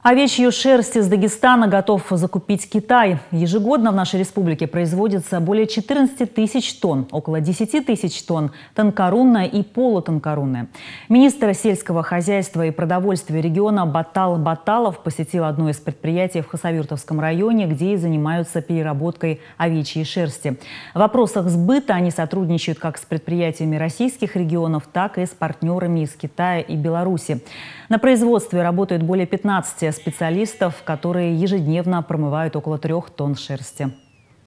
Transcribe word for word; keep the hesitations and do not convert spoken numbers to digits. Овечью шерсть из Дагестана готов закупить Китай. Ежегодно в нашей республике производится более четырнадцати тысяч тонн, около десяти тысяч тонн тонкорунная и полутонкорунная. Министр сельского хозяйства и продовольствия региона Баттал Батталов посетил одно из предприятий в Хасавюртовском районе, где и занимаются переработкой овечьей шерсти. В вопросах сбыта они сотрудничают как с предприятиями российских регионов, так и с партнерами из Китая и Беларуси. На производстве работают более пятнадцати специалистов, которые ежедневно промывают около трех тонн шерсти.